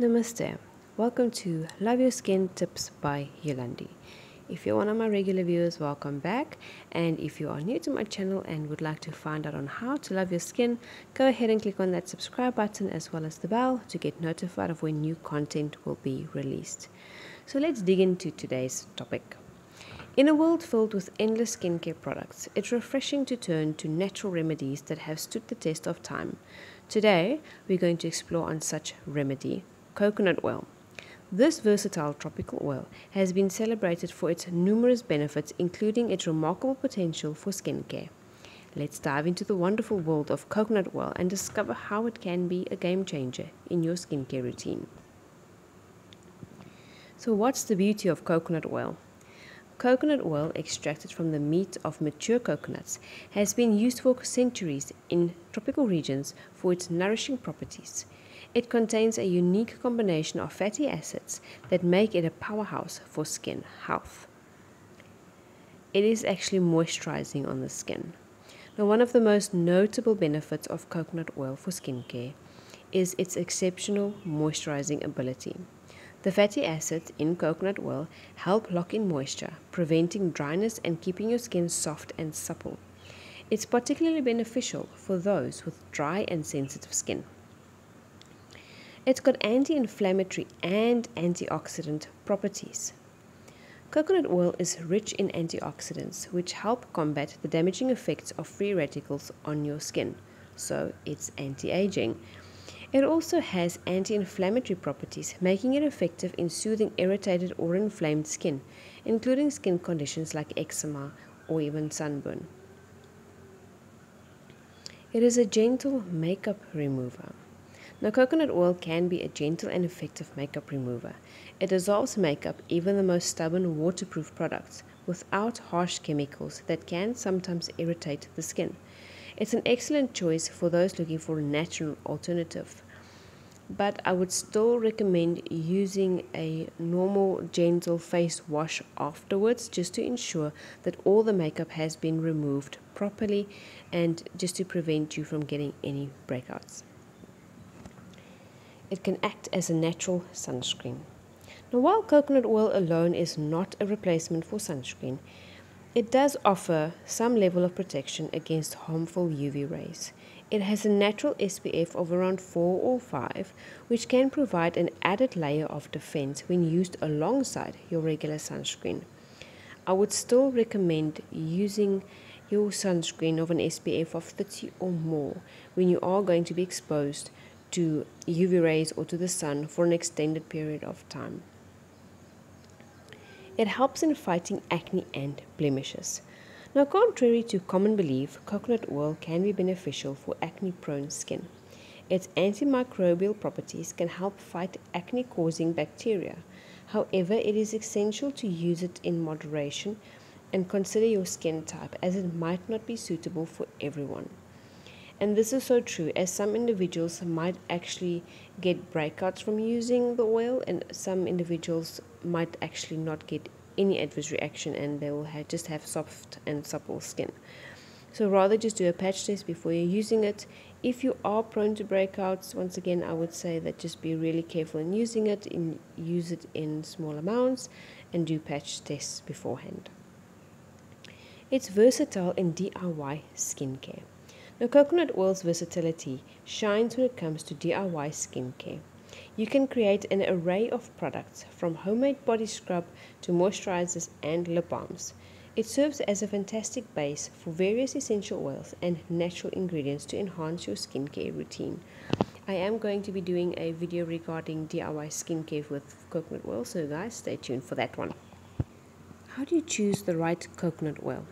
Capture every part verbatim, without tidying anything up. Namaste, welcome to Love Your Skin Tips by Yolandi. If you're one of my regular viewers, welcome back, and if you are new to my channel and would like to find out on how to love your skin, go ahead and click on that subscribe button as well as the bell to get notified of when new content will be released. So let's dig into today's topic. In a world filled with endless skincare products, it's refreshing to turn to natural remedies that have stood the test of time. Today, we're going to explore on such remedy, coconut oil. This versatile tropical oil has been celebrated for its numerous benefits, including its remarkable potential for skincare. Let's dive into the wonderful world of coconut oil and discover how it can be a game changer in your skincare routine. So, what's the beauty of coconut oil? Coconut oil, extracted from the meat of mature coconuts, has been used for centuries in tropical regions for its nourishing properties. It contains a unique combination of fatty acids that make it a powerhouse for skin health. It is actually moisturizing on the skin. Now, one of the most notable benefits of coconut oil for skincare is its exceptional moisturizing ability. The fatty acids in coconut oil help lock in moisture, preventing dryness and keeping your skin soft and supple. It's particularly beneficial for those with dry and sensitive skin. It's got anti-inflammatory and antioxidant properties. Coconut oil is rich in antioxidants, which help combat the damaging effects of free radicals on your skin, so it's anti-aging. It also has anti-inflammatory properties, making it effective in soothing irritated or inflamed skin, including skin conditions like eczema or even sunburn. It is a gentle makeup remover. Now, coconut oil can be a gentle and effective makeup remover. It dissolves makeup, even the most stubborn waterproof products, without harsh chemicals that can sometimes irritate the skin. It's an excellent choice for those looking for a natural alternative, but I would still recommend using a normal gentle face wash afterwards, just to ensure that all the makeup has been removed properly and just to prevent you from getting any breakouts. It can act as a natural sunscreen. Now, while coconut oil alone is not a replacement for sunscreen, it does offer some level of protection against harmful U V rays. It has a natural S P F of around four or five, which can provide an added layer of defense when used alongside your regular sunscreen. I would still recommend using your sunscreen of an S P F of thirty or more when you are going to be exposed to U V rays or to the sun for an extended period of time. It helps in fighting acne and blemishes. Now, contrary to common belief, coconut oil can be beneficial for acne-prone skin. Its antimicrobial properties can help fight acne-causing bacteria. However, it is essential to use it in moderation and consider your skin type, as it might not be suitable for everyone. And this is so true, as some individuals might actually get breakouts from using the oil, and some individuals might actually not get any adverse reaction and they will have, just have soft and supple skin. So rather just do a patch test before you're using it. If you are prone to breakouts, once again, I would say that just be really careful in using it, in, use it in small amounts and do patch tests beforehand. It's versatile in D I Y skincare. Now, coconut oil's versatility shines when it comes to D I Y skincare. You can create an array of products, from homemade body scrub to moisturizers and lip balms. It serves as a fantastic base for various essential oils and natural ingredients to enhance your skincare routine. I am going to be doing a video regarding D I Y skincare with coconut oil, so guys, stay tuned for that one. How do you choose the right coconut oil?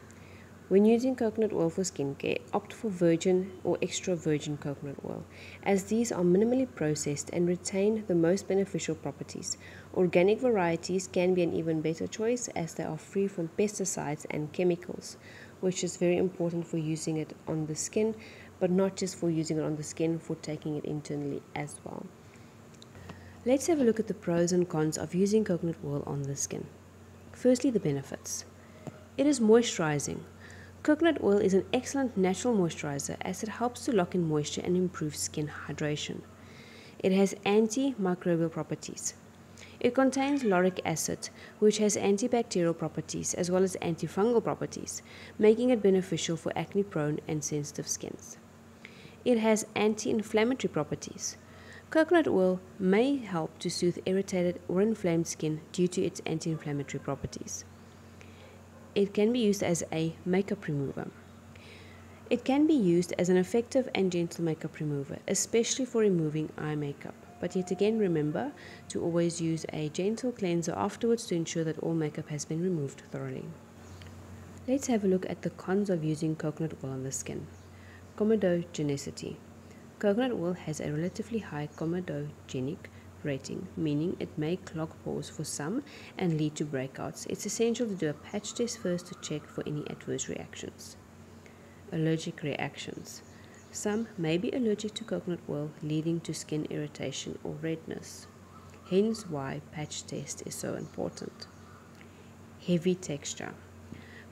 When using coconut oil for skincare, opt for virgin or extra virgin coconut oil, as these are minimally processed and retain the most beneficial properties. Organic varieties can be an even better choice, as they are free from pesticides and chemicals, which is very important for using it on the skin, but not just for using it on the skin, for taking it internally as well. Let's have a look at the pros and cons of using coconut oil on the skin. Firstly, the benefits. It is moisturizing. Coconut oil is an excellent natural moisturizer, as it helps to lock in moisture and improve skin hydration. It has antimicrobial properties. It contains lauric acid, which has antibacterial properties as well as antifungal properties, making it beneficial for acne-prone and sensitive skins. It has anti-inflammatory properties. Coconut oil may help to soothe irritated or inflamed skin due to its anti-inflammatory properties. It can be used as a makeup remover. It can be used as an effective and gentle makeup remover, especially for removing eye makeup. But yet again, remember to always use a gentle cleanser afterwards to ensure that all makeup has been removed thoroughly. Let's have a look at the cons of using coconut oil on the skin. Comedogenicity. Coconut oil has a relatively high comedogenic rating, meaning it may clog pores for some and lead to breakouts. It's essential to do a patch test first to check for any adverse reactions. Allergic reactions. Some may be allergic to coconut oil, leading to skin irritation or redness. Hence why patch test is so important. Heavy texture.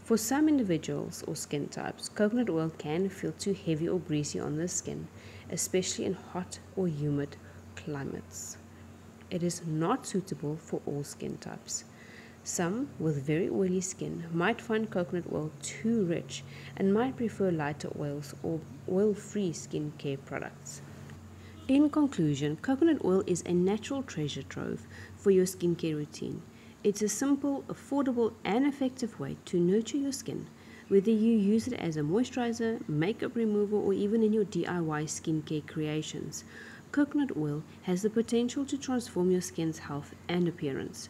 For some individuals or skin types, coconut oil can feel too heavy or greasy on the skin, especially in hot or humid climates. It is not suitable for all skin types. Some with very oily skin might find coconut oil too rich and might prefer lighter oils or oil-free skincare products. In conclusion, coconut oil is a natural treasure trove for your skincare routine. It's a simple, affordable, and effective way to nurture your skin, whether you use it as a moisturizer, makeup remover, or even in your D I Y skincare creations. Coconut oil has the potential to transform your skin's health and appearance.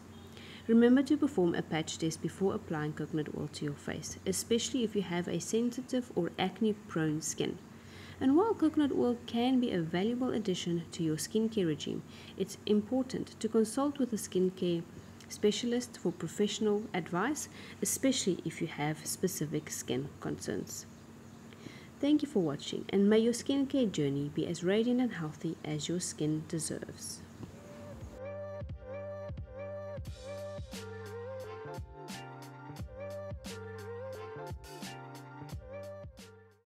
Remember to perform a patch test before applying coconut oil to your face, especially if you have a sensitive or acne-prone skin. And while coconut oil can be a valuable addition to your skincare regime, it's important to consult with a skincare specialist for professional advice, especially if you have specific skin concerns. Thank you for watching, and may your skincare journey be as radiant and healthy as your skin deserves.